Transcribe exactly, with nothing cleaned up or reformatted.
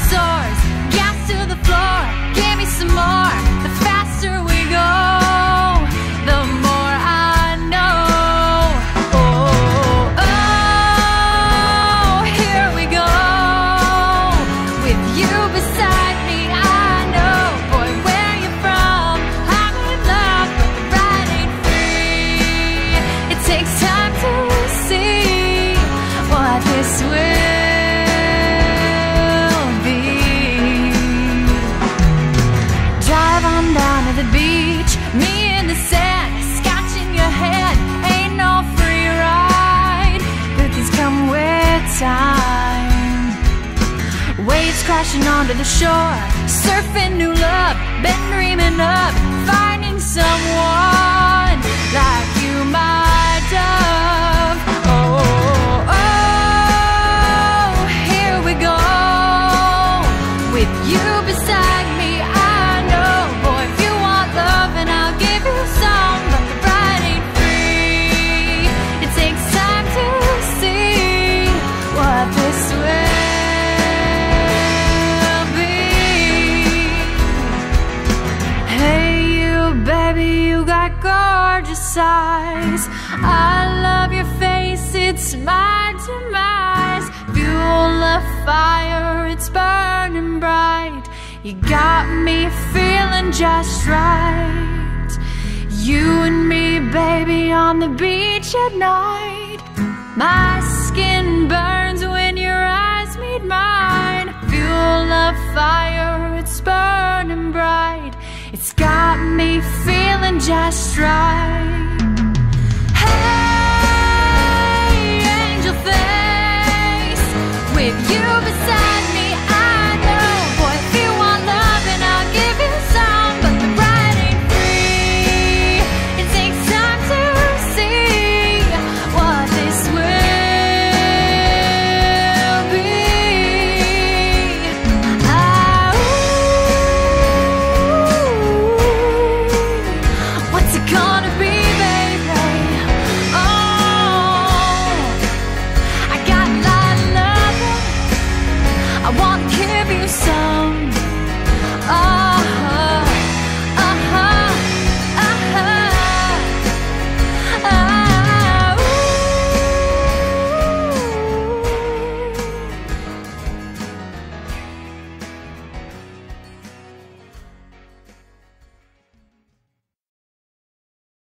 sores, gas to the floor, give me some more. The faster we go, the more I know. Oh, oh, here we go. With you beside me, I know. Boy, where you from? I'm in love, but the ride ain't free. It takes time to see what this will. Me in the sand, scotch in your hand, ain't no free ride. But these come with time. Waves crashing onto the shore, surfing new love, been dreaming up, finding someone like you, my dove. Oh, oh, oh, here we go. With you beside me, I know. Boy, if you want love, and I'll give you some, but the ride ain't free. It takes time to see what this will be. Hey you, baby, you got gorgeous eyes. I love your face, it's my demise. Fuel of fire, it's burning bright. You got me feeling just right. You and me, baby, on the beach at night. My skin burns when your eyes meet mine. Fuel of fire, it's burning bright. It's got me feeling just right.